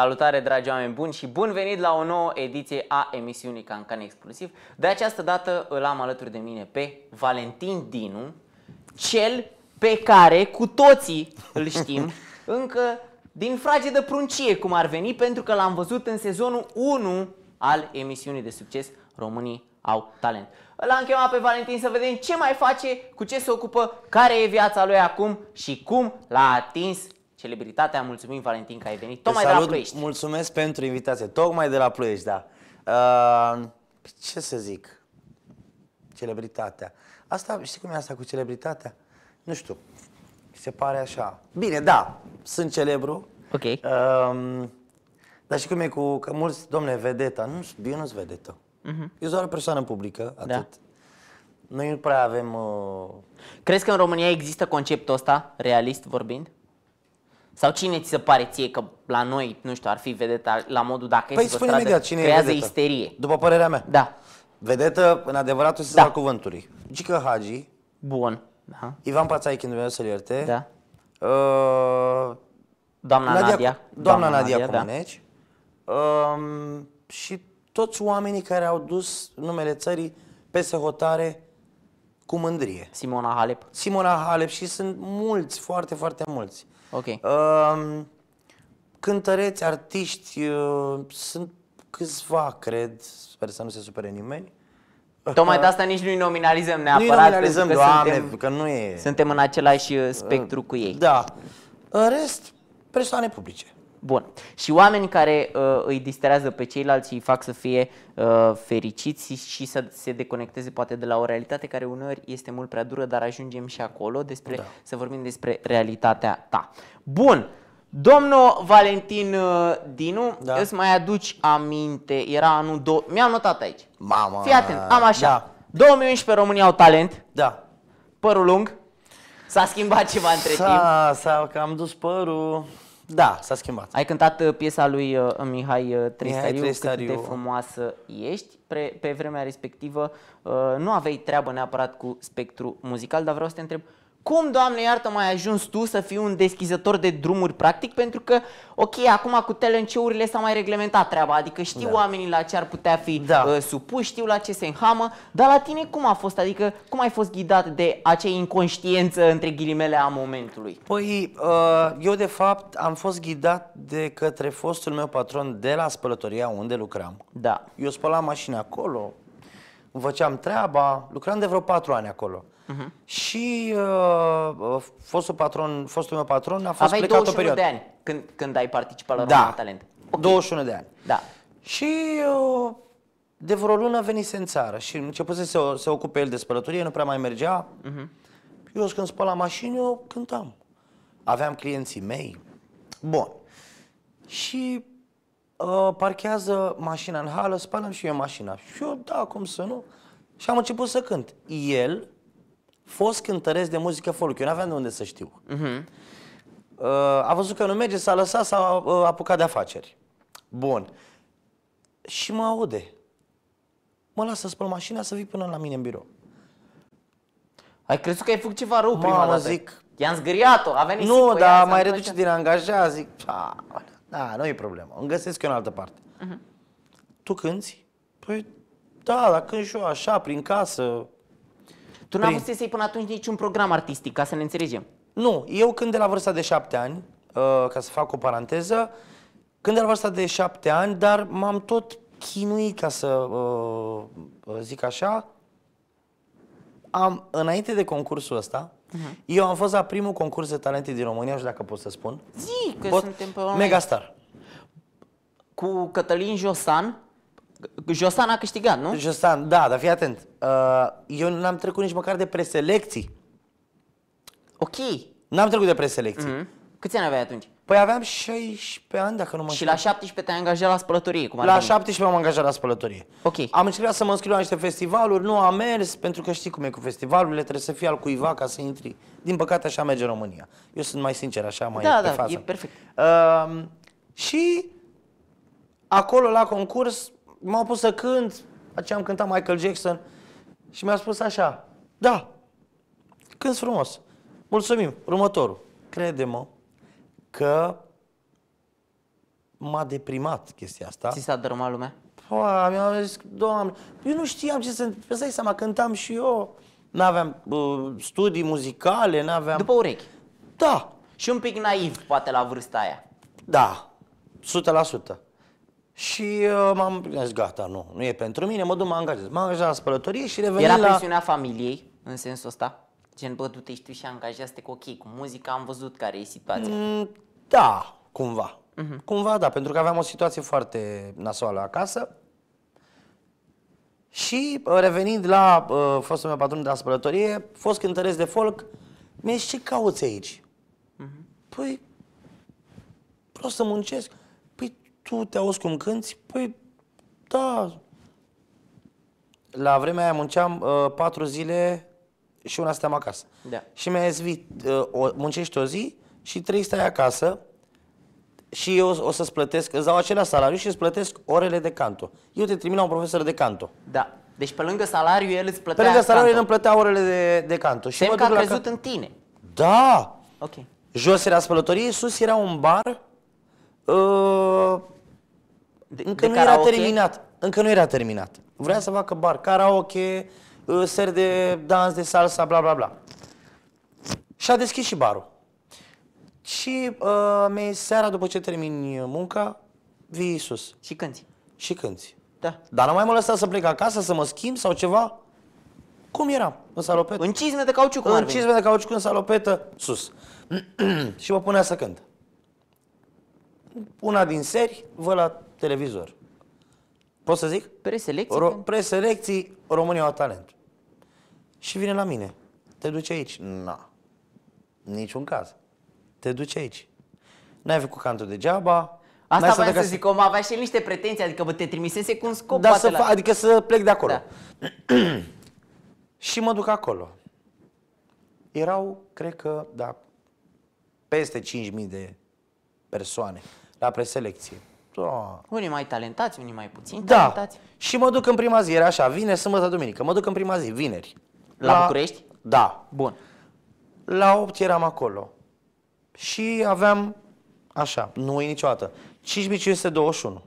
Salutare, dragi oameni buni, și bun venit la o nouă ediție a emisiunii Cancan Exclusiv. De această dată îl am alături de mine pe Valentin Dinu, cel pe care cu toții îl știm încă din frage de pruncie, cum ar veni, pentru că l-am văzut în sezonul 1 al emisiunii de succes Românii au talent. L-am chemat pe Valentin să vedem ce mai face, cu ce se ocupă, care e viața lui acum și cum l-a atins celebritatea. Mulțumim, Valentin, că ai venit tocmai de la Ploiești. Mulțumesc pentru invitație, tocmai de la Ploiești, da. Ce să zic? Celebritatea. Asta, știi cum e asta cu celebritatea? Nu știu, se pare așa. Bine, da, sunt celebru. Ok. Dar știi cum e cu, că mulți, domne, vedeta. Nu, eu nu-s vedetă. Eu doar o persoană publică, atât. Da. Noi nu prea avem... Crezi că în România există conceptul ăsta, realist vorbind? Sau cine ți se pare ție că la noi, nu știu, ar fi vedeta la modul dacă păi spune imediat, cine creează vedetă? Isterie. După părerea mea. Da. Vedetă, în adevăratul sens al cuvântului. Gică Hagi. Bun. Da. Ivan Patzaichin, Dumnezeu să-l ierte. Da. Doamna Nadia Comăneci. Da. Și toți oamenii care au dus numele țării peste hotare cu mândrie. Simona Halep. Simona Halep, și sunt mulți, foarte, foarte mulți. Okay. Cântăreți, artiști, sunt câțiva, cred, sper să nu se supere nimeni. Tocmai de asta nici nu-i nominalizăm neapărat. Nu-i nominalizăm, Doamne, că nu e... Suntem în același spectru cu ei. Da. În rest, persoane publice. Bun. Și oameni care îi distrează pe ceilalți și îi fac să fie fericiți și să se deconecteze poate de la o realitate care uneori este mult prea dură, dar ajungem și acolo să vorbim despre realitatea ta. Bun. Domnul Valentin Dinu, îți mai aduci aminte, era anul 2, mi-am notat aici. Mama. Fii atent, am așa. Da. 2011 România au talent. Da. Părul lung. S-a schimbat ceva între timp. S-a cam dus părul. Da, s-a schimbat. Ai cântat piesa lui Mihai Țăsăriu, Cât de frumoasă ești. Pe vremea respectivă nu aveai treabă neapărat cu spectru muzical, dar vreau să te întreb, cum, Doamne iartă, mai ajuns tu să fii un deschizător de drumuri, practic? Pentru că, ok, acum cu TLNC-urile s-a mai reglementat treaba, adică știu oamenii la ce ar putea fi supuși, știu la ce se înhamă, dar la tine cum a fost? Adică cum ai fost ghidat de acea inconștiență, între ghilimele, a momentului? Păi, eu de fapt am fost ghidat de către fostul meu patron de la spălătoria unde lucram. Da. Eu spălam mașina acolo, îmi făceam treaba, lucram de vreo 4 ani acolo. Și fostul meu patron a fost plecat o perioadă. Aveai 21 de ani când ai participat la România Talent. Okay. 21 de ani. Da. Și de vreo lună venise în țară și începuse să se ocupe el de spălătorie, nu prea mai mergea. Eu când spălam mașini, eu cântam. Aveam clienții mei. Bun. Și parchează mașina în hală, spălam și eu mașina. Și eu, da, cum să nu? Și am început să cânt. El... fost cântăresc de muzică folk, eu n-aveam de unde să știu. A văzut că nu merge, s-a lăsat, s-a apucat de afaceri. Bun. Și mă aude. Mă las să spăl mașina, să vii până la mine în birou. Ai crezut că ai făcut ceva rău prima dată? Zic... I-am zgâriat-o, a venit. Nu, dar mai reduce din angajat, zic, da, nu e problemă, îmi găsesc eu în altă parte. Tu cânti? Păi, da, dar cânt și eu așa, prin casă. Tu n-ai văzut să-i până atunci niciun program artistic, ca să ne înțelegem. Nu, eu când de la vârsta de 7 ani, ca să fac o paranteză, când de la vârsta de 7 ani, dar m-am tot chinuit, ca să zic așa, înainte de concursul ăsta, eu am fost la primul concurs de talente din România, și dacă pot să spun. Zic că suntem pe Megastar. Cu Cătălin Josan. Josan a câștigat, nu? Josan, da, dar fii atent. Eu n-am trecut nici măcar de preselecții. Ok. N-am trecut de preselecții. Câți ani aveai atunci? Păi aveam 16 ani, dacă nu mă înșel. Și la 17 te-ai angajat la spălătorie? Cum la 17 m-am angajat la spălătorie. Ok. Am încercat să mă înscriu la niște festivaluri, nu am mers, pentru că știi cum e cu festivalurile, trebuie să fii al cuiva ca să intri. Din păcate așa merge în România. Eu sunt mai sincer, așa mai pe fază. E perfect. Și acolo la concurs m-au pus să cânt, am cântat Michael Jackson și mi-a spus așa: da, cânți frumos, mulțumim, următorul. Crede-mă că m-a deprimat chestia asta. Ți s-a dărâmat lumea? Mi-am zis, Doamne, eu nu știam ce să... Îți dai seama, cântam și eu. N-aveam studii muzicale, n-aveam... După urechi? Da. Și un pic naiv, poate, la vârsta aia. Da, 100%. Și m-am zis, gata, nu e pentru mine, mă duc, mă angajez. M-am angajat la spălătorie și revenim la... Era presiunea familiei, în sensul ăsta? Gen, bă, du-te și tu și angajează-te cu ok, cu muzica, am văzut care e situația. Da, cumva. Cumva, da, pentru că aveam o situație foarte nasoală acasă. Și revenind la fostul meu patron de la spălătorie, fost cântăreț de folk, mi-a zis, ce cauți aici? Păi, vreau să muncesc. Păi, tu te auzi cum cânti? Păi, da. La vremea aia munceam 4 zile și una stăteam acasă. Da. Și mi-a zis, muncești o zi și 3 stai acasă. Și eu o să-ți plătesc, îți dau același salariu și îți plătesc orele de canto. Eu te trimit la un profesor de canto. Da. Deci pe lângă salariu el îți plătea. Pe lângă salariu el îmi plătea orele de canto. Și că a crezut în tine. Da. Ok. Jos era spălătorie, sus era un bar. Încă nu era terminat. Încă nu era terminat. Vrea să facă bar, karaoke, seri de dans, de salsa, bla bla bla. Și a deschis și barul. Și seara, după ce termin munca, vii sus. Și cânti. Și cânti. Da. Dar nu mai mă lăsa să plec acasă, să mă schimb sau ceva. Cum eram? În salopetă. În cizme de cauciuc. În cizme de cauciuc, în salopetă, sus. Și mă punea să cânt. Una din seri, văd la televizor. Pot să zic? Preselecții. Preselecții, Românii au talent. Și vine la mine. Te duci aici? Na. Niciun caz. Te duci aici. N-ai făcut cantul degeaba. Asta vreau să zic, om avea și el niște pretenții, adică bă, te trimisese cu un scop. Da, să adică să plec de acolo. Da. Și mă duc acolo. Erau, cred că, da, peste 5.000 de persoane la preselecție. Da. Unii mai talentați, unii mai puțin talentați. Da. Și mă duc în prima zi, era așa, vineri, sâmbătă, duminică. Mă duc în prima zi, vineri. La București? Da. Bun. La 8 eram acolo. Și aveam, așa, nu uit niciodată, 5521,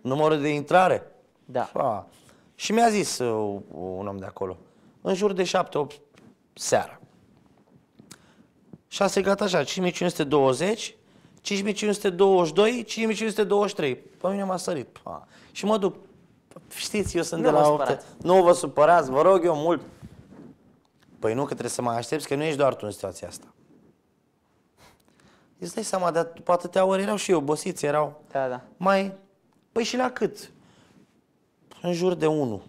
numărul de intrare. Da. A, și mi-a zis un om de acolo, în jur de 7-8 seara. Și a strigat așa, 5520, 5522, 5523. Pe mine m-a sărit. A, și mă duc, știți, eu sunt de la 8, nu vă supărați, vă rog eu mult. Păi nu, că trebuie să mai aștepți, că nu ești doar tu în situația asta. Îți dai seama, dar după atâtea ori erau și obosiți, erau. Da, da. Mai... Păi și la cât? În jur de 1.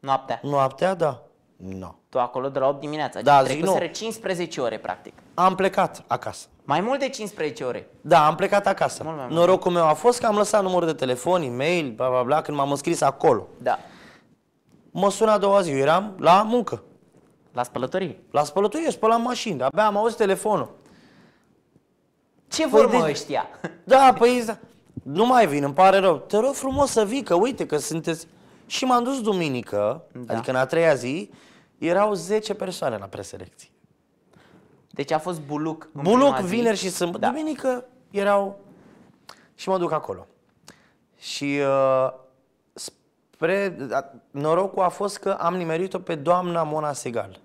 Noaptea. Noaptea, da. No. Tu acolo de la 8 dimineața. Da, zic nu. 15 ore, practic. Am plecat acasă. Mai mult de 15 ore? Da, am plecat acasă. Mult mai mult. Norocul meu a fost că am lăsat numărul de telefon, e-mail, bla, bla, bla, când m-am înscris acolo. Da. Mă sună a doua zi, eu eram la muncă. La spălătorie? La spălătorie, spălam mașini, abia am auzit telefonul. Ce vor mă ăștia? Da, păi, nu mai vin, îmi pare rău. Te rog frumos să vii, că uite că sunteți... Și m-am dus duminică, da. Adică în a treia zi, erau 10 persoane la preselecție. Deci a fost buluc. Buluc, vineri și sâmbătă. Da. Duminică erau... Și mă duc acolo. Și norocul a fost că am nimerit-o pe doamna Mona Segall.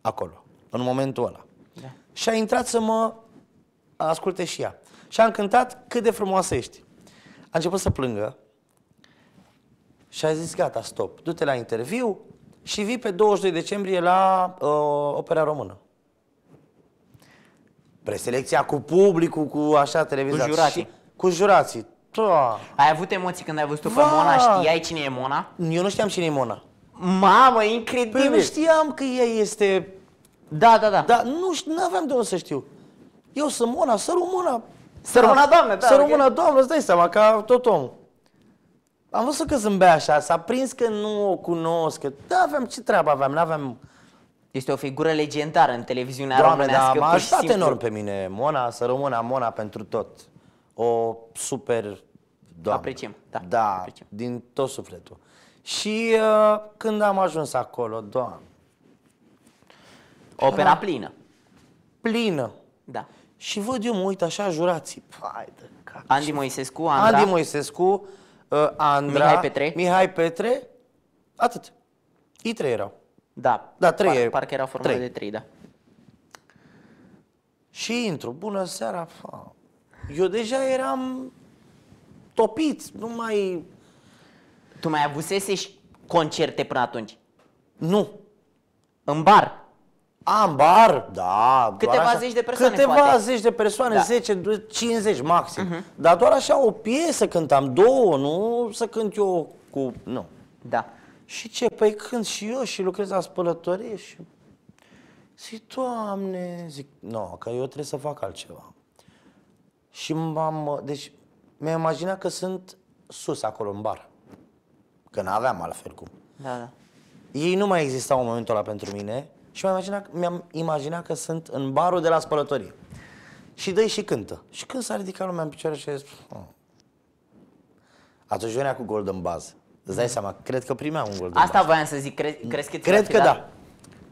Acolo, în momentul ăla. Da. Și a intrat să mă... asculte și ea. Și am cântat Cât de frumoasă ești. A început să plângă și a zis, gata, stop, du-te la interviu și vii pe 22 decembrie la Opera Română. Preselecția cu publicul, cu așa televizat. Cu jurații. Cu jurații. Ai avut emoții când ai văzut-o pe Mona? Știai cine e Mona? Eu nu știam cine e Mona. Mamă, incredibil! Păi nu știam că ea este... Da, da, da. Dar nu aveam de unde să știu. Eu sunt Mona, săru mâna. Săru mâna, doamne, da. Săru mâna, doamne, îți dai seama, ca tot omul. Am văzut că zâmbea așa, s-a prins că nu o cunosc, că da, aveam ce treabă aveam, n-aveam... Este o figură legendară în televiziunea românească. M-a ajutat enorm pe mine Mona, săru mâna, Mona pentru tot. O super doamnă. Apreciem, da. Da, apreciem. Din tot sufletul. Și când am ajuns acolo, doamne... Opera plină. Plină. Da. Și văd eu, mă uit așa, jurații. Pai de cac. Andi Moisescu, Andra. Andi Moisescu, Andra. Mihai Petre. Mihai Petre. Atât. Ei trei erau. Da. Da, trei erau. Parcă era formă de trei, da. Și intru. Bună seara. Eu deja eram topit. Nu mai... Tu mai avusesești concerte până atunci? Nu. În bar? Am bar, da. Câteva zeci de persoane, poate. 10, 50 maxim. Dar doar așa o piesă cântam, două, nu să cânt eu cu... Nu. Da. Și ce? Păi cânt și eu și lucrez la spălătorie și... Zic, Doamne, zic, nu, că eu trebuie să fac altceva. Și m-am... Deci, mi-am imaginat că sunt sus acolo în bar. Că n-aveam altfel cum. Da, da. Ei nu mai existau în momentul ăla pentru mine. Și mi-am imaginat că sunt în barul de la spălătorie. Și dă-i și cântă. Și când s-a ridicat lumea în picioare și a zis... Atunci venea cu Golden Buzz. Îți dai seama, cred că primeam un Golden Buzz. Asta voiam să zic, crezi că cred că da.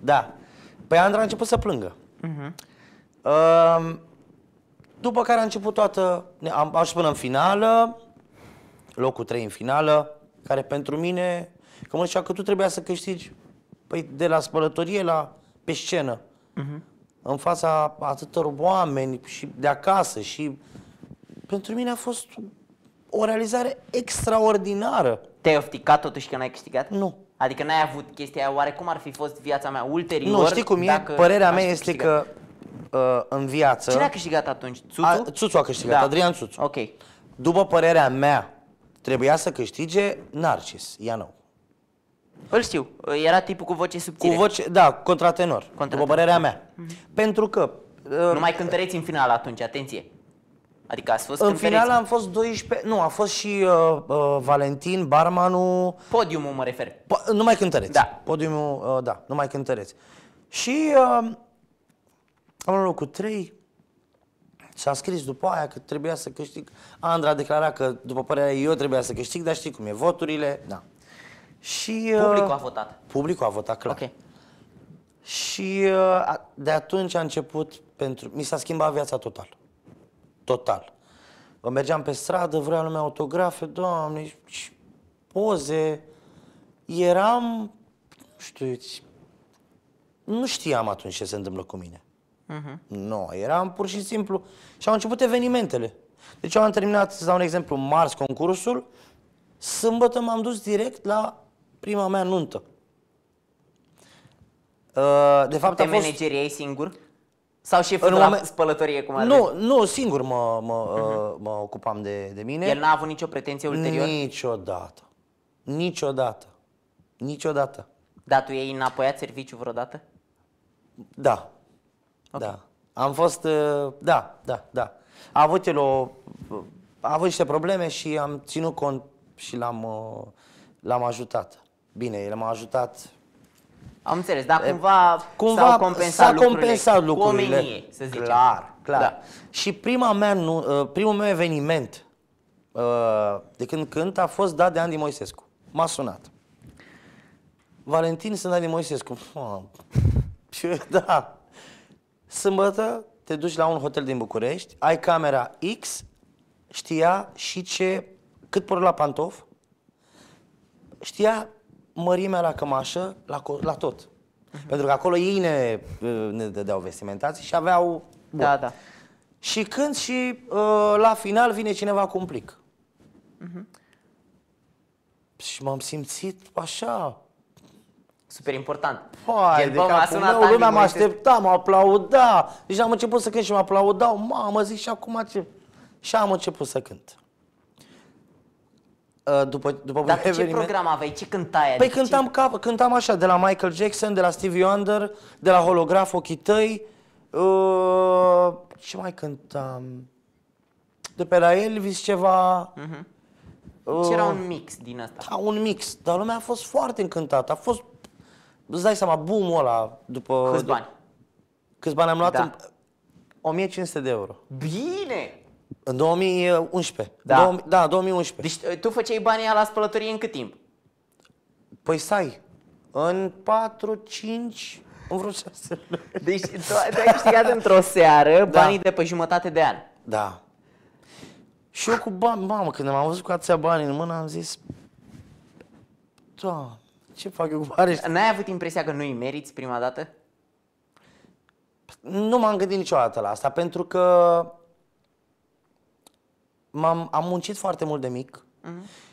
Da. Păi Andra a început să plângă. După care a început toată... Am ajuns până în finală, locul 3 în finală, care pentru mine... Că mă zicea că tu trebuia să câștigi. Păi de la spălătorie pe scenă, în fața atâtor oameni și de acasă și... Pentru mine a fost o realizare extraordinară. Te-ai ofticat totuși că n-ai câștigat? Nu. Adică n-ai avut chestia aia, oarecum ar fi fost viața mea ulterior? Nu, știi cum e? Părerea mea este că în viață... Cine a câștigat atunci? Țuțu? Țuțu a câștigat, da. Adrian Țuțu. Ok. După părerea mea, trebuia să câștige Narcis Ianău. Îl știu, era tipul cu voce subțire. Cu voce, da, contratenor, după părerea mea. Pentru că... Numai cântăreți în final atunci, atenție. Adică ați fost cântăreți. În final am fost 12, nu, a fost și Valentin, barmanul... Podiumul mă refer. Numai cântăreți. Da. Podiumul, da, numai cântăreți. Și am luat locul 3, s-a scris după aia că trebuia să câștig. Andra a declarat că, după părerea ei, eu trebuia să câștig, dar știi cum e, voturile, da. Și, publicul a votat. Publicul a votat, clar. Okay. Și de atunci a început, mi s-a schimbat viața total. Total. Mergeam pe stradă, vrea lumea autografe, Doamne, poze. Eram, nu știam atunci ce se întâmplă cu mine. Nu, eram pur și simplu. Și au început evenimentele. Deci eu am terminat, să dau un exemplu, marți concursul, sâmbătă m-am dus direct la prima mea nuntă. De fapt, te manageriai singur? Sau șeful de la spălătorie? Cum ar fi? Nu, singur mă ocupam de mine. El n-a avut nicio pretenție ulterior? Niciodată. Niciodată. Niciodată. Dar tu i-ai înapoiat serviciu vreodată? Da. Okay. Da. Am fost... Da. A avut el niște probleme și am ținut cont și l-am ajutat. Bine, el m-a ajutat. Am înțeles, dar cumva s-au compensat lucrurile. Cu omenie, să zicem. Clar. Da. Și primul meu eveniment de când cânt a fost dat de Andi Moisescu. M-a sunat. Valentin, sunt Andi Moisescu. Da. Sâmbătă te duci la un hotel din București, ai camera X, știa și cât por la pantof, știa mărimea la cămașă, la tot. Pentru că acolo ei ne dădeau vestimentații și aveau... Da, da. Și când la final vine cineva cu un plic. Și m-am simțit așa... Super important. Pai, de capul meu, lumea mă aștepta, mă aplauda. Deci am început să cânt și mă aplaudau. Mamă, zic, și acum ce... Și am început să cânt. Dar ce program aveai? Ce cântai? Păi cântam așa, de la Michael Jackson, de la Stevie Wonder, de la Holograf, Ochii Tăi. Ce mai cântam? De pe la Elvis ceva. Ce era un mix din asta? Da, un mix, dar lumea a fost foarte încântată. A fost, îți dai seama, boom-ul ăla după... Câți bani? Câți bani am luat? Da. 1500 de euro. Bine! În 2011. Da, 2011. Deci tu făceai banii la spălătorie în cât timp? Păi stai, în 4-5 Am vrut 6 lei. Deci tu ai câștigat într-o seară banii de pe jumătate de an. Da. Și eu cu bani, mamă, când am văzut cu atâția bani în mână, am zis... Doamne, ce fac eu cu banii? N-ai avut impresia că nu-i meriți prima dată? Nu m-am gândit niciodată la asta, pentru că... am muncit foarte mult de mic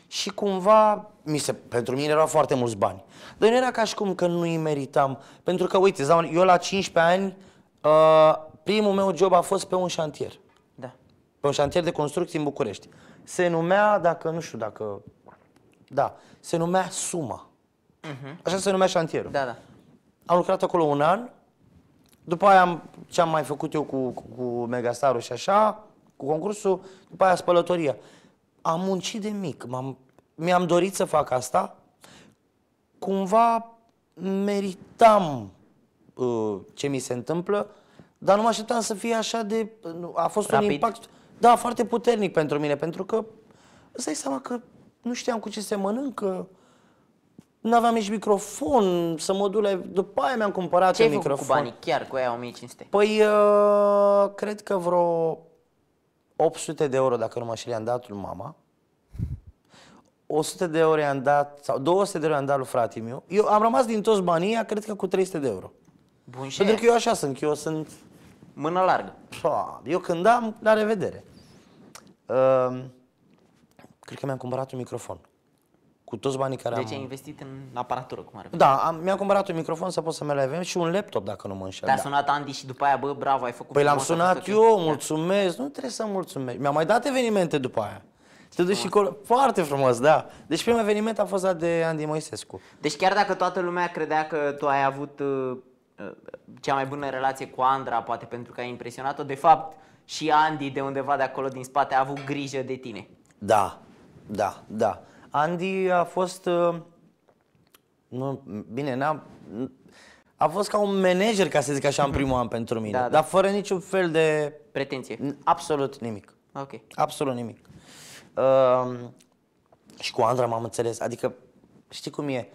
și cumva, pentru mine erau foarte mulți bani. Dar nu era ca și cum că nu-i meritam. Pentru că, uite, eu la 15 ani, primul meu job a fost pe un șantier. Da. Pe un șantier de construcții în București. Se numea, dacă nu știu dacă... Da, se numea Suma. Așa se numea șantierul. Da, da. Am lucrat acolo un an. După aia, ce am mai făcut eu cu Megastarul și așa... Cu concursul, după aia spălătoria. Am muncit de mic, mi-am dorit să fac asta. Cumva meritam ce mi se întâmplă, dar nu mă așteptam să fie așa de... A fost rapid. Un impact, da, foarte puternic pentru mine, pentru că îți dai seama că nu știam cu ce se mănâncă, nu aveam nici microfon să mă duc la... După aia mi-am cumpărat un microfon. Ce ai făcut cu banii, chiar cu aia 1500? Păi, cred că vreo... 800 de euro, dacă nu mă știu, i-am dat lui mama. 100 de euro i-am dat, sau 200 de euro i-am dat lui fratele meu. Eu am rămas din toți banii, cred că cu 300 de euro. Bun, și pentru că eu așa sunt, mână largă. Eu când am, la revedere. Cred că mi-am cumpărat un microfon. Cu toți banii care am. Deci ai investit în aparatură, cum ar fi. Da, mi-am cumpărat un microfon să pot să merg la event și un laptop, dacă nu mă înșel. Te-a sunat Andi și după aia, bă, bravo, ai făcut. Păi l-am sunat eu, mulțumesc, nu trebuie să mulțumesc. Mi-am mai dat evenimente după aia. Te duci și acolo, foarte frumos, da. Deci primul eveniment a fost dat de Andi Moisescu. Deci chiar dacă toată lumea credea că tu ai avut cea mai bună relație cu Andra, poate pentru că ai impresionat-o, de fapt și Andi de undeva de acolo din spate a avut grijă de tine. Da, da, da. Andi a fost, a fost ca un manager, ca să zic așa, în primul an pentru mine, da, da. Dar fără niciun fel de pretenție. Absolut nimic. Okay. Absolut nimic. Și cu Andra m-am înțeles, adică știi cum e,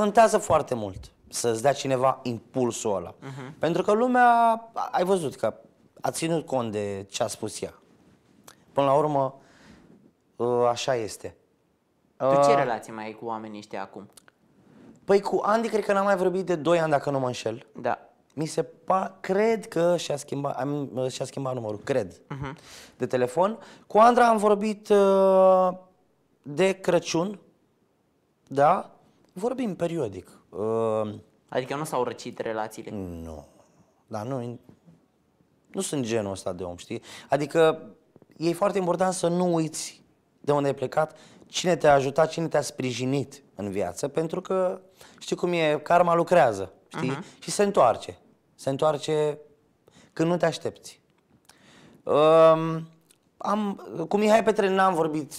contează foarte mult să-ți dea cineva impulsul ăla. Pentru că lumea, ai văzut că a ținut cont de ce a spus ea. Până la urmă, așa este. Tu ce relație mai ai cu oamenii ăștia acum? Păi cu Andi cred că n-am mai vorbit de 2 ani, dacă nu mă înșel. Da. Mi se pare, cred că și-a schimbat, numărul, cred, de telefon. Cu Andra am vorbit de Crăciun, da? Vorbim periodic. Adică nu s-au răcit relațiile? Nu. Dar nu sunt genul ăsta de om, știi? Adică e foarte important să nu uiți de unde ai plecat, cine te-a ajutat, cine te-a sprijinit în viață, pentru că știi cum e, karma lucrează, știi? Și se întoarce. Se întoarce când nu te aștepți. Cu Mihai Petre n-am vorbit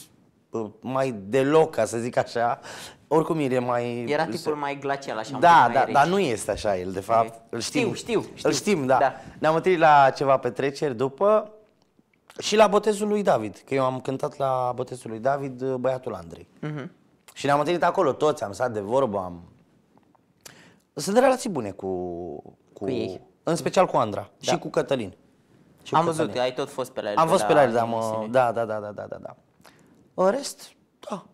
mai deloc, ca să zic așa. Oricum el e mai... Era tipul mai glacial, așa. Da, da, dar nu este așa el, de fapt. Okay. Îl știm. Știu. Îl știm, da. Ne-am întâlnit la ceva petreceri după. Și la botezul lui David, că eu am cântat la botezul lui David, băiatul Andrei. Și ne-am întâlnit acolo toți, am stat de vorbă, Sunt relații bune cu ei. În special cu Andra și cu Cătălin. Am văzut, ai tot fost pe la el. Am fost pe la el, da. În rest, da.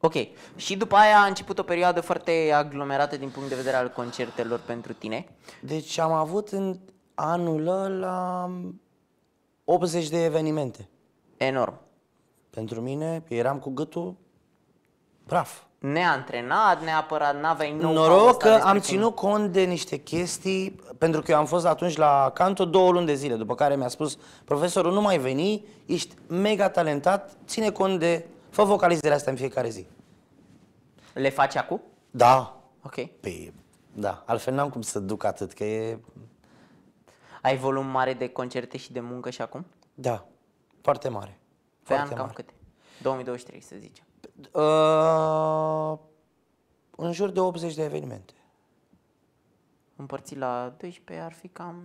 Ok. Și după aia a început o perioadă foarte aglomerată din punct de vedere al concertelor pentru tine. Deci am avut în anul ăla... 80 de evenimente. Enorm. Pentru mine, eram cu gâtul praf. Ne-a antrenat, neapărat, n-aveai noroc că am ținut cont de niște chestii, pentru că eu am fost atunci la Canto 2 luni de zile, după care mi-a spus profesorul, nu mai veni, ești mega talentat, ține cont de... Fă vocalizările astea în fiecare zi. Le faci acum? Da. Ok. Păi, da. Altfel n-am cum să duc atât, că e... Ai volum mare de concerte și de muncă și acum? Da, foarte mare. Pe an cam câte? 2023, să zicem. În jur de 80 de evenimente. Împărțit la 12 ar fi cam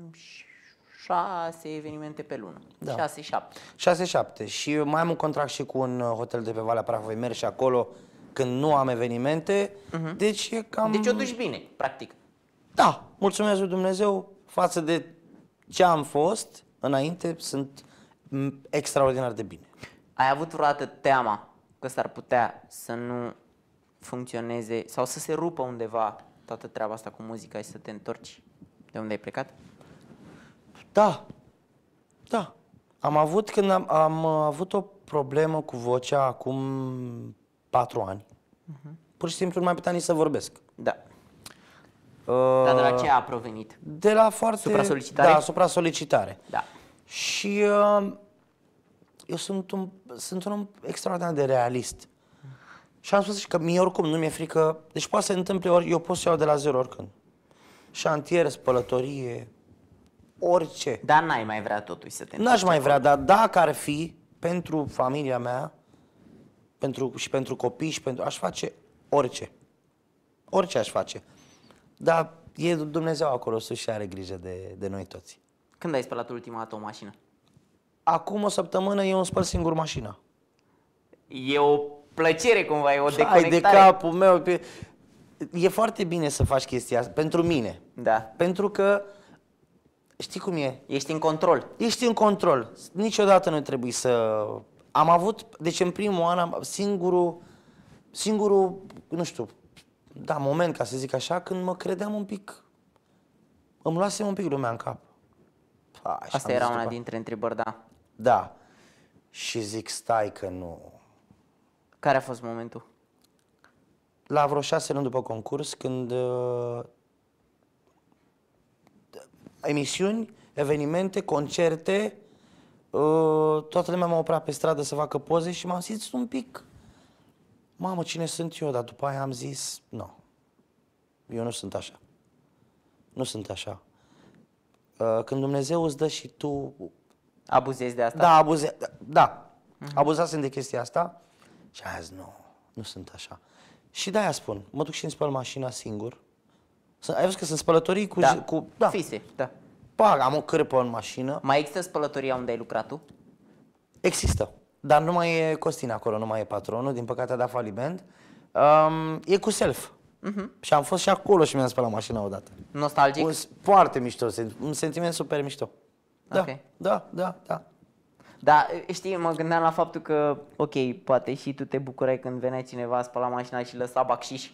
6 evenimente pe lună. Da. 6-7. Și mai am un contract și cu un hotel de pe Valea Prahova, merg și acolo când nu am evenimente. Deci e cam... Deci o duci bine, practic. Da, mulțumesc lui Dumnezeu, față de ce am fost înainte, sunt extraordinar de bine. Ai avut vreodată teama că s-ar putea să nu funcționeze sau să se rupă undeva toată treaba asta cu muzica și să te întorci de unde ai plecat? Da, da. Am avut, când am avut o problemă cu vocea acum 4 ani. Pur și simplu nu mai puteam nici să vorbesc. Da. Dar de la ce a provenit? De la foarte... Supra-solicitare? Da, supra-solicitare. Da. Și eu sunt un om extraordinar de realist. Și am spus și că mie oricum nu mi-e frică. Deci poate să se întâmple, eu pot să iau de la zero oricând. Șantier, spălătorie, orice. Dar n-ai mai vrea totuși să te întâmple. N-aș mai vrea, dar dacă ar fi, pentru familia mea, și pentru copii, aș face orice. Orice aș face. Dar e Dumnezeu acolo sus și are grijă de noi toți. Când ai spălat ultima dată o mașină? Acum o săptămână eu îmi spăl singur mașina. E o plăcere cumva, e o deconectare. Hai de capul meu. E foarte bine să faci chestia asta, pentru mine. Da. Pentru că știi cum e? Ești în control. Ești în control. Niciodată nu trebuie să... Am avut, deci în primul an, singurul, nu știu, da, moment, ca să zic așa, când mă credeam un pic, îmi luasem un pic lumea în cap. Asta era una dintre întrebări, da. Da. Și zic, stai că nu. Care a fost momentul? La vreo 6 luni după concurs, când emisiuni, evenimente, concerte, toată lumea m-a oprit pe stradă să facă poze și m-am simțit un pic, mamă, cine sunt eu? Dar după aia am zis, nu, eu nu sunt așa. Nu sunt așa. Când Dumnezeu îți dă și tu... Abuzezi de asta? Da, abuzasem de chestia asta și am zis, nu, nu sunt așa. Și de-aia spun, mă duc și îmi spăl mașina singur. Ai văzut că sunt spălătorii cu... Da, fise, da. Am o cârpă în mașină. Mai există spălătoria unde ai lucrat tu? Există, dar nu mai e Costin acolo, nu mai e patronul, din păcate a dat faliment. E cu self. Și am fost și acolo și mi-am spălat mașina odată. Nostalgic? Foarte mișto, un sentiment super mișto. Da, okay. Da. Dar știi, mă gândeam la faptul că, ok, poate și tu te bucurai când venea cineva a spăla mașina și lăsa bacșiș.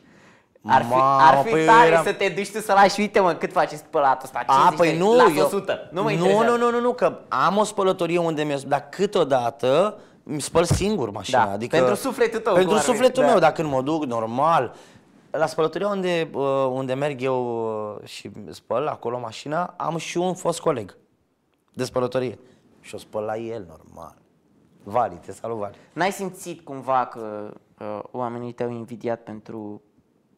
Ar fi tare să te duci tu să lași, uite mă, cât faci spălatul ăsta, 50 păi nu, las 100, nu mă interesează. Nu, că am o spălătorie unde dar câteodată îmi spăl singur mașina. Da, adică, pentru sufletul tău. Pentru sufletul meu, dacă când mă duc, normal. La spălătoria unde merg eu și spăl acolo mașina, am și un fost coleg de spălătorie. Și o spăl la el, normal. Vali, te salut, Vali. N-ai simțit cumva că oamenii te-au invidiat pentru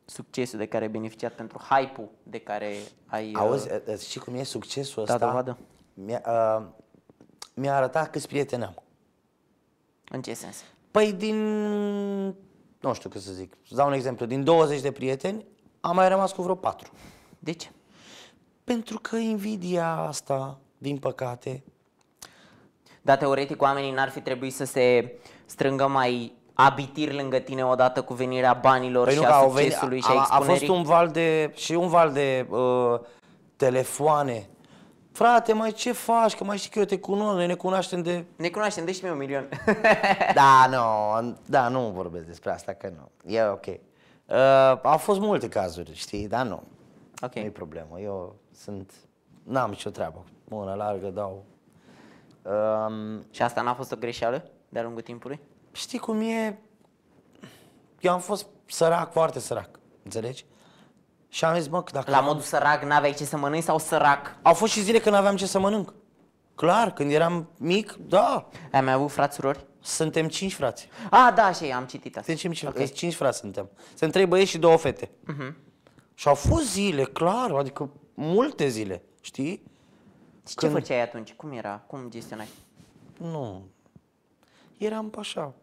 succesul de care ai beneficiat, pentru hype-ul de care ai... Auzi, știi cum e succesul ăsta? Da, dovadă. Mi-a arătat câți prieteni am. În ce sens? Păi din... Nu știu cât să zic. Îți dau un exemplu. Din 20 de prieteni, am mai rămas cu vreo 4. De ce? Pentru că invidia asta, din păcate... Dar teoretic oamenii n-ar fi trebuit să se strângă mai... abitiri lângă tine odată cu venirea banilor și a succesului și a expunerii? A fost un val de telefoane. Frate, mai ce faci? Că mai știi că eu te cunosc, noi ne cunoaștem de... Ne cunoaștem de 1.000.000. Da, nu vorbesc despre asta, că nu. E ok. Au fost multe cazuri, știi, dar nu. Okay. Nu-i problemă, eu sunt... N-am nicio treabă, mână largă, dau... Și asta n-a fost o greșeală de-a lungul timpului? Știi cum e? Eu am fost sărac, foarte sărac, înțelegi? Și am zis, mă, că dacă... La modul sărac, n-aveai ce să mănânci sau sărac? Au fost și zile când n-aveam ce să mănânc. Clar, când eram mic, da. Ai mai avut frați, surori? Suntem 5 frați. Ah, da, și am citit asta. Suntem 5 frați suntem. Suntem 3 băieți și 2 fete. Și au fost zile, clar, adică multe zile, știi? Și ce făceai atunci? Cum era? Cum gestionai? Nu... Eram așa.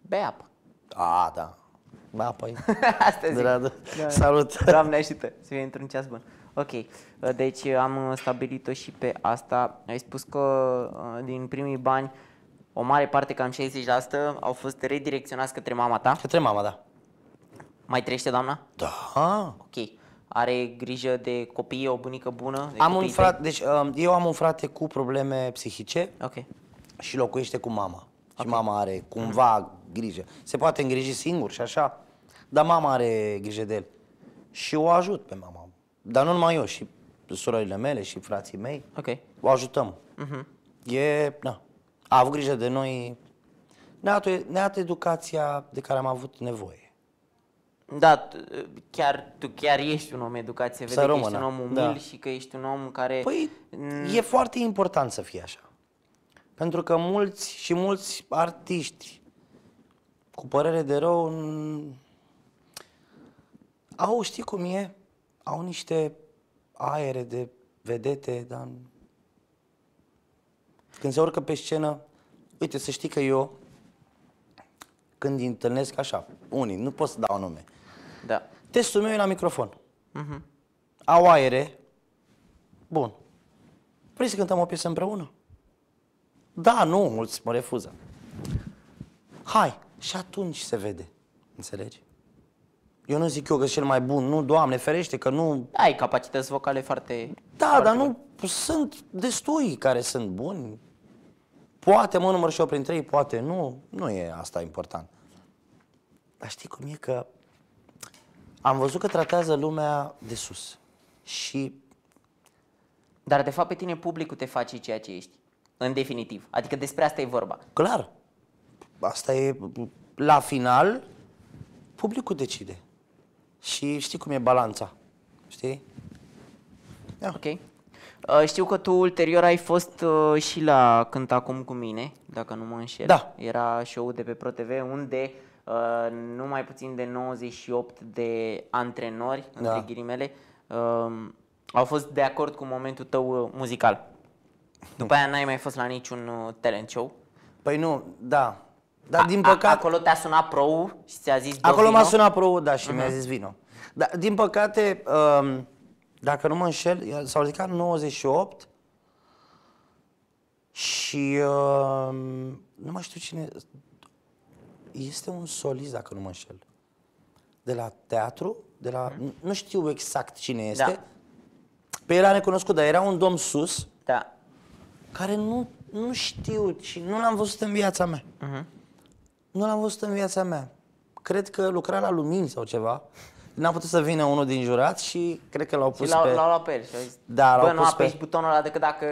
Bea apă. A, da. Bea apă. Asta zic. Da. Salut. Doamne ajută să fie într-un ceas bun. Ok. Deci am stabilit-o și pe asta. Ai spus că din primii bani, o mare parte, cam 60%, au fost redirecționați către mama ta. Către mama, da. Mai trăiește doamna? Da. Ok. Are grijă de copii, o bunică bună? Am un frate, deci, eu am un frate cu probleme psihice și locuiește cu mama. Și mama are cumva grijă. Se poate îngriji singur și așa, dar mama are grijă de el. Și o ajut pe mama. Dar nu numai eu, și surorile mele și frații mei. O ajutăm. E, na, a avut grijă de noi. Ne-a dat educația de care am avut nevoie. Da, tu chiar ești un om educație, vede că ești un om umil și că ești un om care... Păi, e foarte important să fie așa. Pentru că mulți artiști, cu părere de rău, au, știi cum e, au niște aere de vedete, dar când se urcă pe scenă, uite, să știi că eu, când întâlnesc așa, unii, nu pot să dau nume. Da. Testul meu e la microfon. Au aere. Bun. Vrei să cântăm o piesă împreună? Da, nu, mulți mă refuză. Hai, și atunci se vede. Înțelegi? Eu nu zic eu că e cel mai bun, nu, Doamne ferește, că nu... Ai capacități vocale foarte... Da, foarte dar bun. Nu sunt destui care sunt buni. Poate mă număr și eu prin 3, poate nu. Nu e asta important. Dar știi cum e că... Am văzut că tratează lumea de sus și... Dar de fapt pe tine publicul te face ceea ce ești, în definitiv. Adică despre asta e vorba. Clar. Asta e... La final, publicul decide. Și știi cum e balanța. Știi? Da. Ok. Știu că tu ulterior ai fost și la Cântă Acum cu mine, dacă nu mă înșel. Da. Era show-ul de pe ProTV unde... nu mai puțin de 98 de antrenori, între ghilimele, au fost de acord cu momentul tău muzical. După aia n-ai mai fost la niciun talent show. Păi nu, da. Dar din păcate... Acolo te-a sunat Pro-ul și ți-a zis Acolo m-a sunat Pro-ul, da, și mi-a zis vino. Dar din păcate, dacă nu mă înșel, s-au ridicat 98 și nu mai știu cine... Este un solist, dacă nu mă înșel, de la teatru, de la... Nu știu exact cine este. Da. Pe el era necunoscut, dar era un domn sus, care nu știu, nu l-am văzut în viața mea. Nu l-am văzut în viața mea. Cred că lucra la lumini sau ceva. N-a putut să vină unul din jurați și cred că l-au pus pe... L-au luat pe el și au zis, bă, nu apeși butonul ăla decât dacă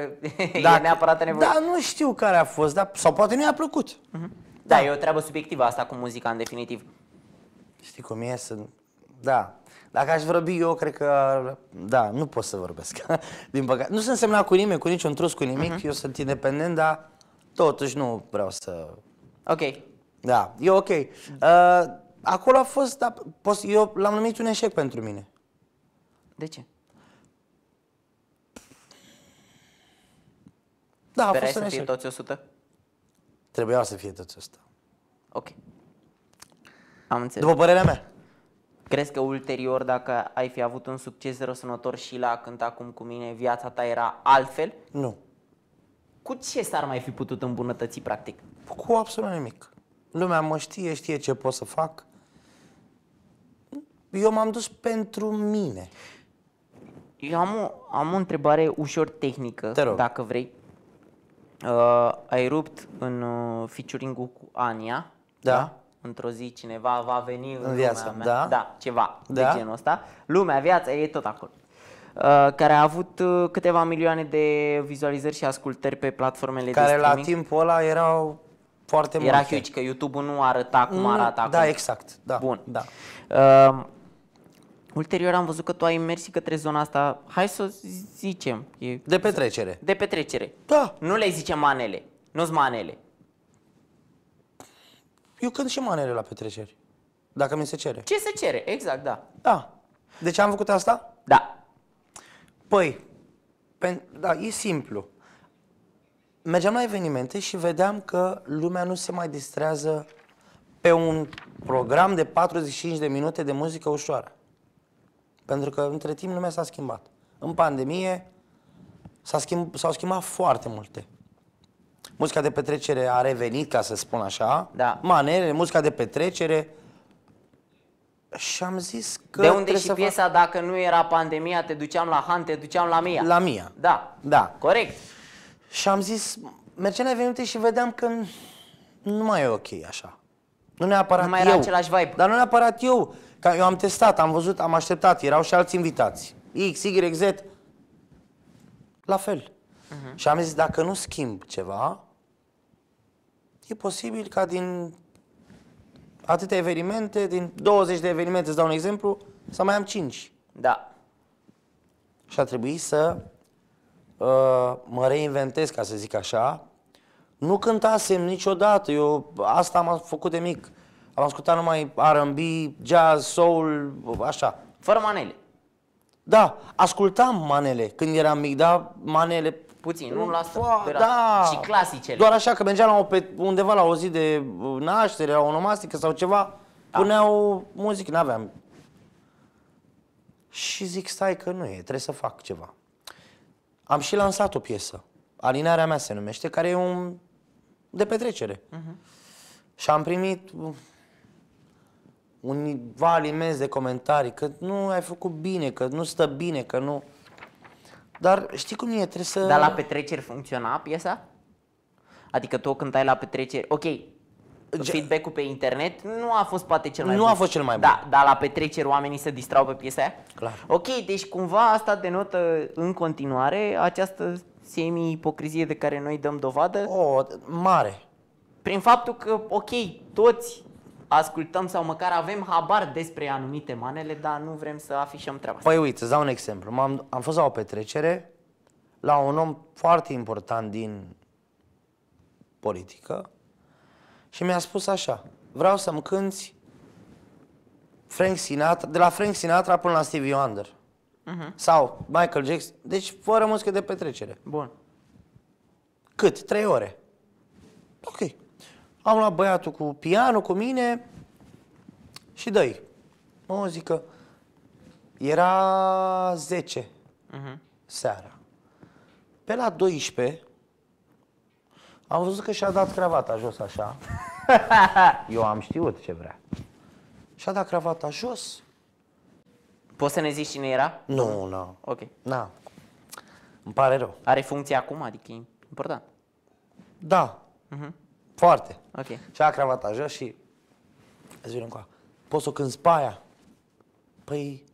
e neapărat nevoie. Da, nu știu care a fost, dar, sau poate nu i-a plăcut. Da, e o treabă subiectivă asta cu muzica, în definitiv. Știi cum e? Da. Dacă aș vorbi eu, cred că... Da, nu pot să vorbesc. Din păcate. Nu sunt semnat cu nimeni, cu niciun trus, cu nimic. Eu sunt independent, dar totuși nu vreau să... Ok. Da, e ok. Acolo a fost... Da, eu l-am numit un eșec pentru mine. De ce? Da, a fost un eșec. Sperai să fie toți 100? Trebuia să fie tot ăsta. Ok. Am înțeles. După părerea mea. Crezi că ulterior, dacă ai fi avut un succes răsunător și la Cântă Acum cu mine, viața ta era altfel? Nu. Cu ce s-ar mai fi putut îmbunătăți, practic? Cu absolut nimic. Lumea mă știe, știe ce pot să fac. Eu m-am dus pentru mine. Eu am o întrebare ușor tehnică, dacă vrei. Ai rupt în featuring-ul cu Ania. Da. Într-o zi cineva va veni în viața mea. Da. Da, ceva de genul ăsta. Lumea, viața, e tot acolo. Care a avut câteva milioane de vizualizări și ascultări pe platformele de streaming. Care la timpul ăla erau foarte multe. Era huge, că YouTube-ul nu arăta cum arată acum. Da, exact. Da. Bun. Da. Ulterior am văzut că tu ai mers și către zona asta, hai să zicem... De petrecere. De petrecere. Da. Nu le zicem manele, nu-s manele. Eu cânt și manele la petreceri, dacă mi se cere. Ce se cere, exact, da. Da. De ce am făcut asta? Da. Păi, da, e simplu. Mergeam la evenimente și vedeam că lumea nu se mai distrează pe un program de 45 de minute de muzică ușoară. Pentru că între timp lumea s-a schimbat. În pandemie s-au schimbat foarte multe. Muzica de petrecere a revenit, ca să spun așa. Da. Manele, muzica de petrecere. Și am zis că... De unde și piesa fac... Dacă nu era pandemia, te duceam la Han, te duceam la Mia. La Mia. Da. Da. Corect. Și am zis, mergeam la evenimente și vedeam că nu mai e ok așa. Nu neapărat eu. Nu mai era același vibe. Dar nu neapărat eu. Că eu am testat, am văzut, am așteptat. Erau și alți invitați. X, Y, Z. La fel. Și am zis, dacă nu schimb ceva, e posibil ca din atâtea evenimente, din 20 de evenimente, îți dau un exemplu, să mai am 5. Da. Și a trebuit să mă reinventez, ca să zic așa. Nu cântasem niciodată, eu asta am făcut de mic. Am ascultat numai R&B, jazz, soul, așa. Fără manele. Da, ascultam manele când eram mic, dar manele... Puțin, nu la asta, da. Și clasicele. Doar așa, că mergeam la undeva la o zi de naștere, la o onomastică sau ceva, da. Puneau muzică, n-aveam. Și zic, stai că nu e, trebuie să fac ceva. Am și lansat o piesă, Alinarea mea se numește, care e un... de petrecere. Și am primit un val imens de comentarii, că nu ai făcut bine, că nu stă bine, că nu... Dar știi cum e, trebuie să... Dar la petreceri funcționa piesa? Adică tu o cântai la petreceri, ok, feedback-ul pe internet nu a fost poate cel mai bun. Nu a fost cel mai bun. Da, dar la petreceri oamenii se distrau pe piesa aia? Clar. Ok, deci cumva asta denotă în continuare această semi-ipocrizie de care noi dăm dovadă? O, mare. Prin faptul că, ok, toți ascultăm sau măcar avem habar despre anumite manele, dar nu vrem să afișăm treaba asta. Păi uite, îți dau un exemplu. Am fost la o petrecere la un om foarte important din politică și mi-a spus așa: vreau să-mi cânti Frank Sinatra, de la Frank Sinatra până la Stevie Wonder. Sau Michael Jackson. Deci fără muzică de petrecere. Bun. Cât? 3 ore. Ok. Am luat băiatul cu pianul, cu mine și dă-i muzică. Era 10 seara. Pe la 12 am văzut că și-a dat cravata jos așa. Eu am știut ce vrea. Și-a dat cravata jos. Poți să ne zici cine era? Nu, nu. Ok. Na. Îmi pare rău. Are funcție acum, adică e important. Da. Foarte. Okay. Și a cravata jos și îți vine încoa. Poți să o cânti pe aia? Păi...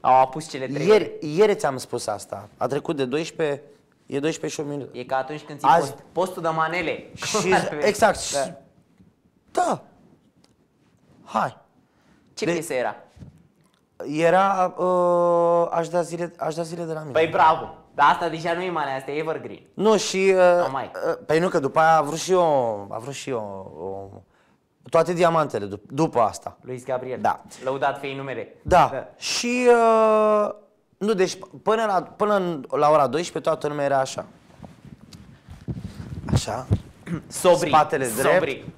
Au apus cele 3 ore. Ieri ți-am spus asta. A trecut de 12, e 12 și 1 minut. E ca atunci când ții postul de manele. Și, exact. Da. Da. Hai. Ce piesă era? Era aș da zile de la mine. Păi bravo. Dar asta deja nu e mare, asta e evergreen. Nu, și... păi nu, că după aia a vrut și eu... toate diamantele după asta. Luis Gabriel. Da. Lăudat fie numere. Da. Și... nu, deci până la ora 12 toată lumea era așa. Așa. Sobri. Spatele drept. Sobri.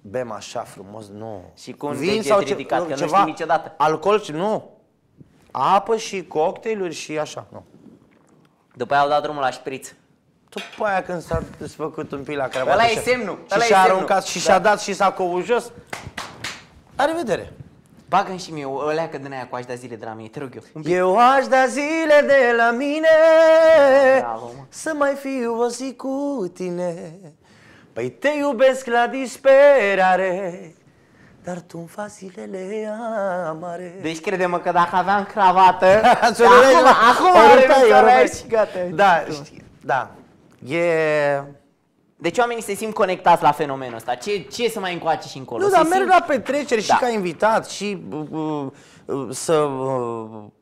Bem așa frumos, nu. Și cu un deget ridicat, că nu știu niciodată. Alcool, nu. Apă și cocktailuri și așa, nu. După aia au dat drumul la șpriț. După aia când s-a desfăcut un pic la cravată. Ăla e semnul. Și și-a aruncat și și-a dat și sacoul jos. La revedere. Bagă-mi și mie o leacă din aia cu aș da zile de la mine, te rog eu. Eu aș da zile de la mine, să mai fiu o zi cu tine. Păi te iubesc la disperare, dar tu-mi faci zilele amare. Deci crede-mă că dacă aveam cravată, acum are și gata. Da, știi, da. Deci oamenii se simt conectați la fenomenul ăsta. Ce să mai încoace și încolo? Nu, dar merg la petreceri și ca invitat și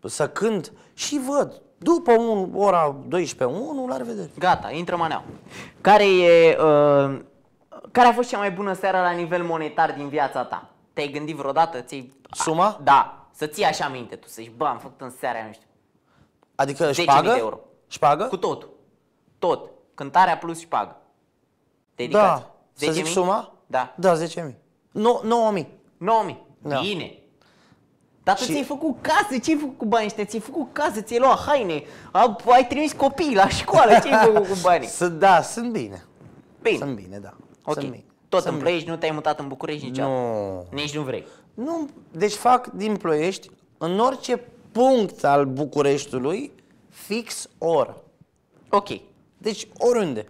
să cânt și văd. După ora 12, 1, la revedere. Gata, intră maneau. Care a fost cea mai bună seară la nivel monetar din viața ta? Te-ai gândit vreodată? Suma? Da. Să ții așa minte tu, să zici, bă, am făcut în seara aia, nu știu. Adică șpagă? 10.000 de euro. Șpagă? Cu totul. Tot. Cântarea plus șpagă. Dedicați. Da. Să zic suma? Da. Da, 10.000. 9.000. 9.000. Bine. Dar tu ți-ai făcut casă, ce-ai făcut cu banii ăștia? Ți-ai făcut casă, ți-ai luat haine, ai trimis copiii la școală, ce-ai făcut cu banii? Da, sunt bine. Bine. Sunt bine, da. Ok. Sunt bine. Tot în Ploiești, nu te-ai mutat în București niciodată? Nici nu vrei? Nu, deci fac din Ploiești, în orice punct al Bucureștiului, fix o oră. Ok. Deci oriunde.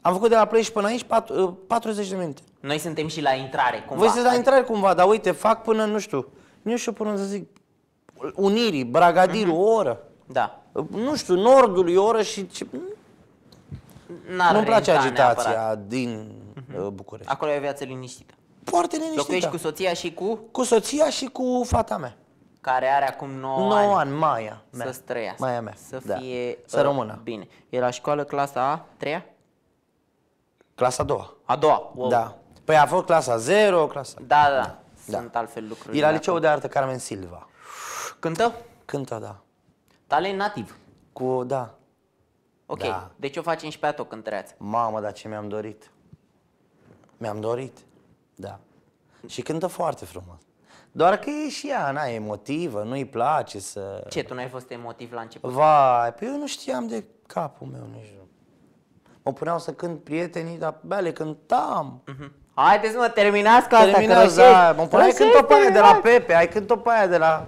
Am făcut de la Ploiești până aici 40 de minute. Noi suntem și la intrare cumva. Voi sunteți la intrare cumva, dar uite, fac până, nu știu, până să zic, Unirii, Bragadiru, o oră. Da. Nu știu, Nordul e o oră și... Nu-mi place agitația neapărat din București. Acolo e o viață liniștită. Foarte liniștită. Locuiești cu soția și cu? Cu soția și cu fata mea. Care are acum 9 ani, Maia mea. Să străiască. Maia mea. Să fie română. Bine. E la școală clasa a 3-a? Clasa a 2-a. A 2-a, wow. Da. Păi a fost clasa 0, clasa... Da, da. Sunt altfel lucruri. E la liceul de artă Carmen Silva. Cântă? Cântă, da. Talent nativ? Cu, da. Ok, da. Deci o facem și pe ato cântăreață. Mamă, dar ce mi-am dorit. Mi-am dorit, da. Și cântă foarte frumos. Doar că e și ea, na, emotivă, nu-i place să... Ce, tu n-ai fost emotiv la început? Vai, pe eu nu știam de capul meu, nici nu. Mă puneau să cânt prietenii, dar bea, le cântam. Haideți, mă, terminați cu asta. Terminați, da. Mă puneai cânt-o pe aia de la Pepe, ai cânt-o pe aia de la...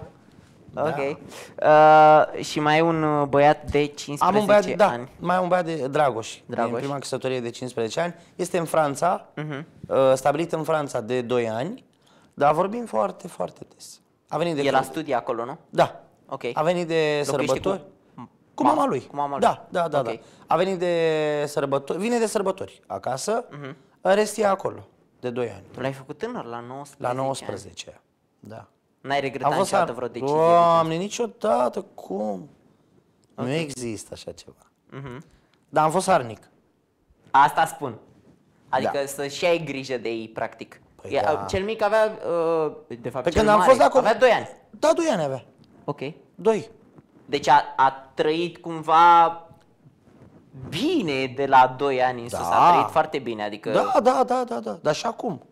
Ok. Da. Și mai e un băiat de 15 ani. Da, mai e un băiat de Dragoș. Dragoș. E în prima căsătorie de 15 ani. Este în Franța, stabilit în Franța de 2 ani, dar vorbim foarte, foarte des. A venit de la studii acolo, nu? Da. Ok. A venit de sărbători. Cu mama lui. Cu mama lui. Da, da, da. Okay. Da. A venit de sărbători. Vine de sărbători acasă, restia acolo de 2 ani. Tu l-ai făcut tânăr, la 19 ani. La 19 ani. Da. N-ai regretat niciodată vreo decizie? Doamne, niciodată, cum? Okay. Nu există așa ceva. Dar am fost harnic. Asta spun. Adică să-și ai grijă de ei, practic. Păi cel mic avea, de fapt, cel mare, avea 2 ani. Da, 2 ani avea. Ok. 2. Deci a trăit cumva bine de la 2 ani în sus. A trăit foarte bine, adică... Da. Dar și acum.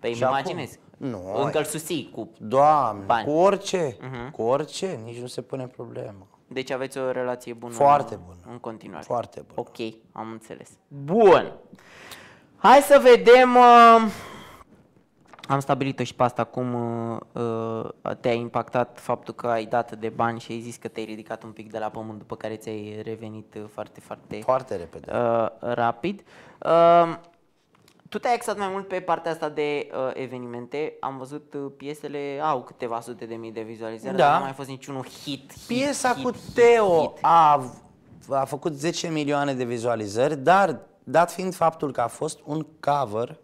Păi îmi imaginezi. Nu, încă îl susții cu bani. Cu orice, cu orice, nici nu se pune problemă. Deci aveți o relație bună? Foarte bună. În continuare? Foarte bună. Ok, am înțeles. Bun. Hai să vedem, am stabilit-o și pe asta, cum te-a impactat faptul că ai dat de bani și ai zis că te-ai ridicat un pic de la pământ, după care ți-ai revenit foarte, foarte... Foarte repede. Rapid. Tu te-ai axat mai mult pe partea asta de evenimente. Am văzut piesele, au câteva sute de mii de vizualizări, dar nu mai a fost niciunul hit. Piesa cu Teo a făcut 10 milioane de vizualizări, dar dat fiind faptul că a fost un cover,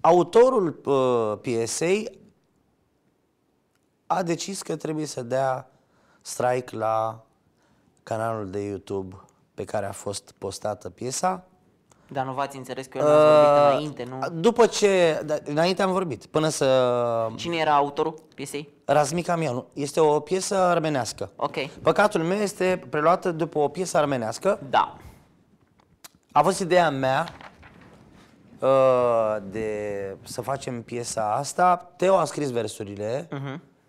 autorul piesei a decis că trebuie să dea strike la canalul de YouTube pe care a fost postată piesa. Dar nu v-ați înțeles că eu n-am vorbit înainte, nu? După ce... Înainte am vorbit, până să... Cine era autorul piesei? Razmik Amyan. Este o piesă armenească. Ok. Păcatul meu este preluată după o piesă armenească. Da. A fost ideea mea de să facem piesa asta. Teo a scris versurile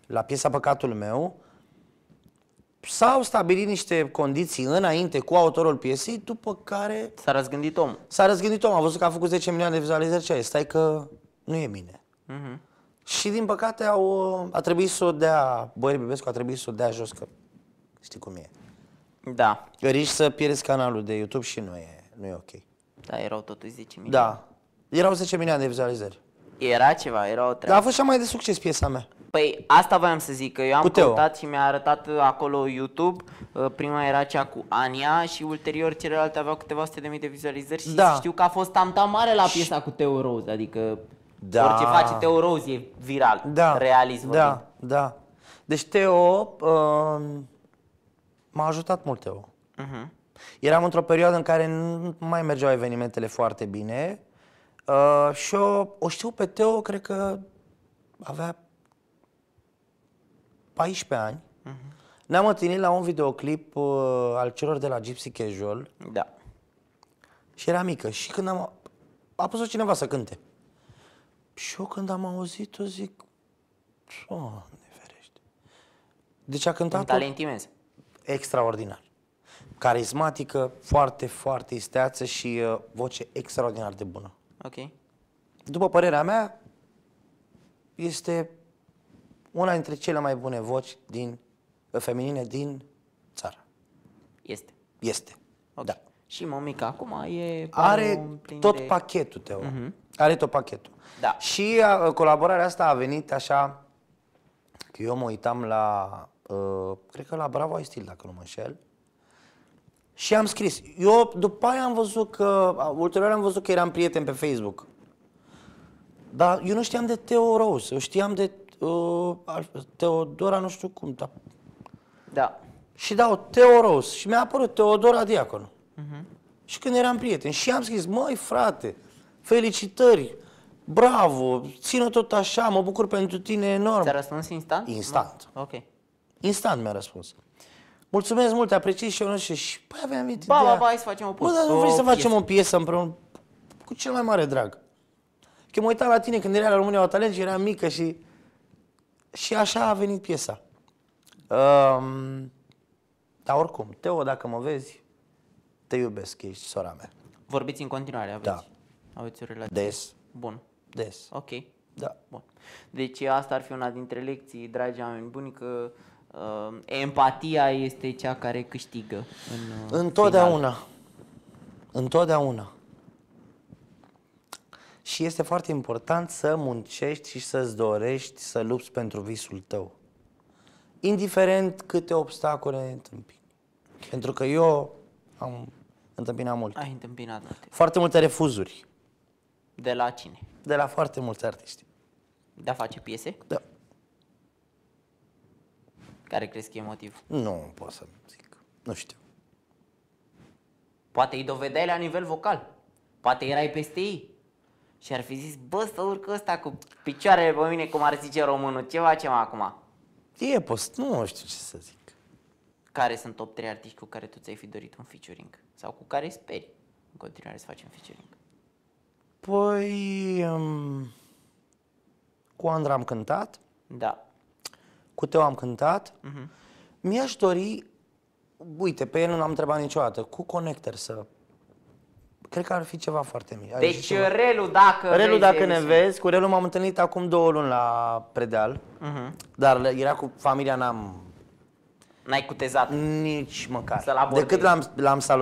la piesa Păcatul meu. S-au stabilit niște condiții înainte cu autorul piesei, după care... S-a răzgândit omul. S-a răzgândit omul, a văzut că a făcut 10 milioane de vizualizări, ce ai, stai că nu e bine. Și din păcate a trebuit să o dea, Boier Bibescu a trebuit să o dea jos, că știi cum e. Da. Riști să pierzi canalul de YouTube și nu e ok. Da, erau totuși 10 milioane. Da, erau 10 milioane de vizualizări. Era ceva, era o treabă. Dar a fost cea mai de succes piesa mea. Păi asta voiam să zic, că eu am căutat și mi-a arătat acolo YouTube. Prima era cea cu Ania și ulterior celelalte aveau câteva sute de mii de vizualizări și știu că a fost tam-tam mare la piesa cu Teo Rose, adică orice face Teo Rose e viral, realism. Da. Deci Teo, m-a ajutat mult Teo. Eram într-o perioadă în care nu mai mergeau evenimentele foarte bine și o știu pe Teo, cred că avea 14 ani, ne-am întâlnit la un videoclip al celor de la Gypsy Casual. Da. Și era mică și când a pus-o cineva să cânte. Și eu când am auzit-o zic, Doamne ferește. Deci a cântat un talent imens. Extraordinar. Carismatică, foarte, foarte isteață și voce extraordinar de bună. Ok. După părerea mea, este una dintre cele mai bune voci din, feminine din țară. Este. Este, okay. Da. Și mămica acum e... Are tot pachetul, Teo. Are tot pachetul. Da. Și colaborarea asta a venit așa, că eu mă uitam la, cred că la Bravo Stil, dacă nu mă înșel. Și am scris. Eu după aia am văzut că, ulterior am văzut că eram prieten pe Facebook. Dar eu nu știam de Teo Rose, eu știam de Teodora nu știu cum, dar... Da. Și dau Teo Rose și mi-a apărut Teodora Diaconu. Și când eram prieten și am scris, măi frate, felicitări, bravo, țină tot așa, mă bucur pentru tine enorm. Ți-a răspuns instant? Instant. Ok. Instant mi-a răspuns. Mulțumesc mult, apreciez și eu nu știu. Și păi aveam ideea. Ba, hai să facem o piesă. Bă, dar nu vrei să facem o piesă împreună? Cu cel mai mare drag. Că mă uitam la tine când era la Românii au talent și eram mică și... Și așa a venit piesa. Dar oricum, Teo, dacă mă vezi, te iubesc, ești sora mea. Vorbiți în continuare, aveți? Da. Aveți o relație? Des. Bun. Des. Ok. Da. Bun. Deci asta ar fi una dintre lecții, dragi oameni buni, că empatia este cea care câștigă în întotdeauna. Final. Întotdeauna. Și este foarte important să muncești și să-ți dorești să lupți pentru visul tău. Indiferent câte obstacole întâmpini. Pentru că eu am întâmpinat multe. Ai întâmpinat multe. Foarte multe refuzuri. De la cine? De la foarte mulți artiști. De a face piese? Da. Care crezi că e motiv? Nu pot să zic. Nu știu. Poate îi dovedeai la nivel vocal. Poate erai peste ei. Și ar fi zis, bă, să urcă ăsta cu picioarele pe mine, cum ar zice românul. Ce facem acum? E post, nu știu ce să zic. Care sunt top 3 artiști cu care tu ți-ai fi dorit un featuring? Sau cu care speri în continuare să facem featuring? Păi... Cu Andra am cântat. Da. Cu Teo am cântat. Mi-aș dori... Uite, pe el nu l-am întrebat niciodată. Cu Connector să... Cred că ar fi ceva foarte mic. Deci, Relu, dacă ne vezi, cu Relu m-am întâlnit acum 2 luni la Predeal, dar era cu familia, n-ai cutezat. Nici măcar. Decât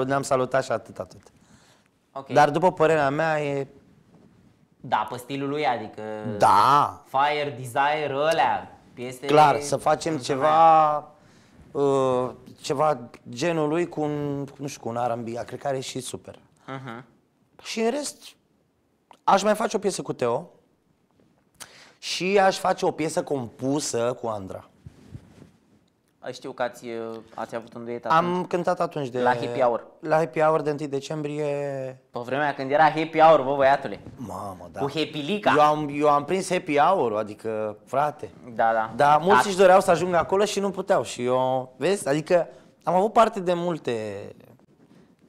l-am salutat și atât. Okay. Dar după părerea mea e... Da, pe stilul lui, adică... Da! Fire, Desire, alea, piese... Clar, să facem ceva... Ceva genul lui cu un, nu știu, cu un R&B, cred că are și super. Și în rest, aș mai face o piesă cu Teo și aș face o piesă compusă cu Andra. Știu că ați avut un duet atunci. Am cântat atunci de... La Happy Hour. La Happy Hour de 1 decembrie... Pe vremea când era Happy Hour, bă, băiatule. Mamă, da. Cu Happy-lica. Eu am prins Happy Hour, adică, frate. Da, da. Dar mulți își doreau să ajungă acolo și nu puteau. Și eu, vezi, adică am avut parte de multe...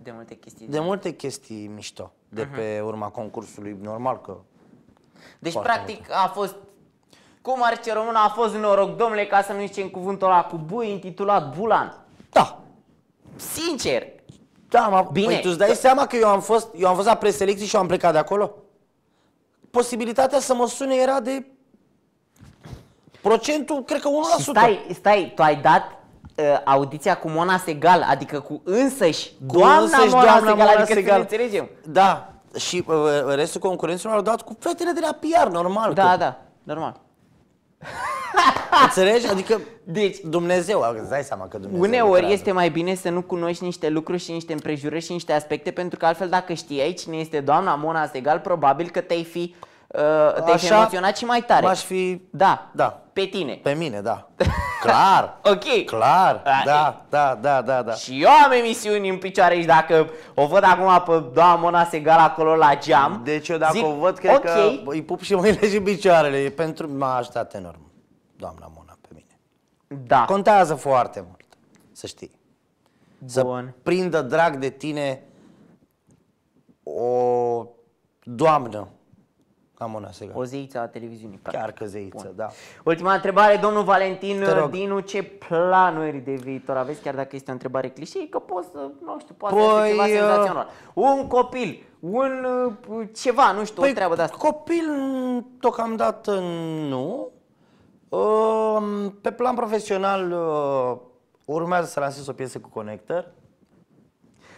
De multe chestii. De multe chestii mișto. De pe urma concursului, normal că... Deci, practic, a fost... Cum ar zice română, a fost noroc, domnule, ca să nu zicem cuvântul ăla cu bui, intitulat Bulan. Da. Sincer. Da, mă, bine. Păi, tu-ți dai seama că eu am fost la preselecții și eu am plecat de acolo? Posibilitatea să mă sune era de... Procentul, cred că 1%. Stai, tu ai dat audiția cu Mona Segall, adică cu însăși doamna Mona Segall, adică să înțelegem. Da. Și restul concurenților au dat cu fetele de la PR, normal. Da, că... da. Normal. Înțelegi? Adică, deci, Dumnezeu, îți dai seama că Dumnezeu... Uneori este mai bine să nu cunoști niște lucruri și niște împrejurări și niște aspecte, pentru că altfel dacă știai cine este doamna Mona Segall, probabil că te-ai fi emoționat și mai tare. M-aș fi... Da. Da. Pe tine. Pe mine, da. Clar. Ok. Clar. Da. Și eu am emisiuni în picioare și dacă o văd acum pe doamna Mona Segall acolo la geam... Deci eu dacă zic, o văd, cred că îi pup și mâinile și picioarele. Pentru m-a ajutat enorm doamna Mona pe mine. Da. Contează foarte mult, să știi. Bun. Să prindă drag de tine o doamnă ca Mona Segall. O zeiță a televiziunii. Practic. Chiar că zeiță, bun. Da. Ultima întrebare, domnul Valentin Dinu, ce planuri de viitor aveți? Chiar dacă este o întrebare clișei, că poți să, nu știu, poate să ceva senzațional. Un copil, un ceva, nu știu, o treabă de asta. Copil, deocamdată nu. Pe plan profesional, urmează să lansez o piesă cu Connector.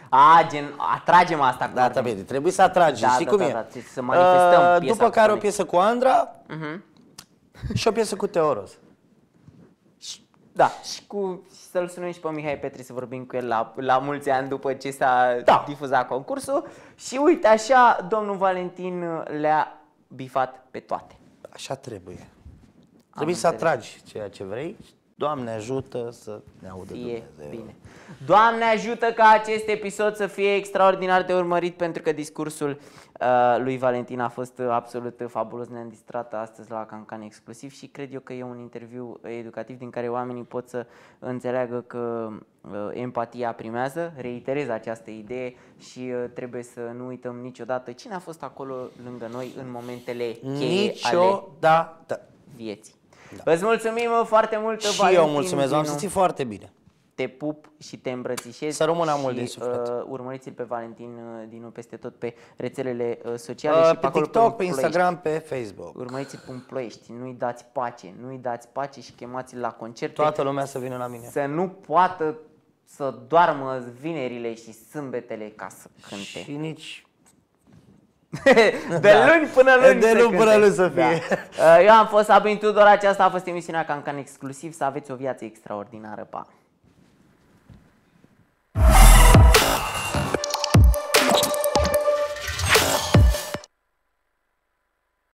A, gen, atragem asta. Da, da, bine, trebuie să atragem, da, știi, da, cum, da, e? Da, să manifestăm piesa. După care o piesă cu Andra și o piesă cu Teo Rose. Da, și cu să-l sunăm și pe Mihai Petre să vorbim cu el la mulți ani după ce s-a difuzat concursul. Și uite, așa domnul Valentin le-a bifat pe toate. Așa trebuie. Trebuie să atragi ceea ce vrei. Doamne ajută să ne audă Dumnezeu. Bine. Doamne ajută ca acest episod să fie extraordinar de urmărit, pentru că discursul lui Valentin a fost absolut fabulos. Ne-am distrat astăzi la Cancan Exclusiv și cred eu că e un interviu educativ din care oamenii pot să înțeleagă că empatia primează. Reiterez această idee și trebuie să nu uităm niciodată cine a fost acolo lângă noi în momentele cheie ale vieții. Da. Îți mulțumim foarte mult, și Valentin, eu mulțumesc, am simțit foarte bine. Te pup și te îmbrățișez. Să rămână mult din suflet. Urmăriți-l pe Valentin Dinu peste tot pe rețelele sociale, și pe TikTok, pe Instagram, pe Facebook. Urmăriți-l pe Ploiești, nu-i dați pace, nu-i dați pace și chemați-l la concerte. Toată lumea să vină la mine. Să nu poată să doarmă vinerile și sâmbetele ca să cânte. Și nici de luni până luni. De luni până luni să fie. Eu am fost Sabin Tudor, aceasta a fost emisiunea Cancan Exclusiv. Să aveți o viață extraordinară, pa!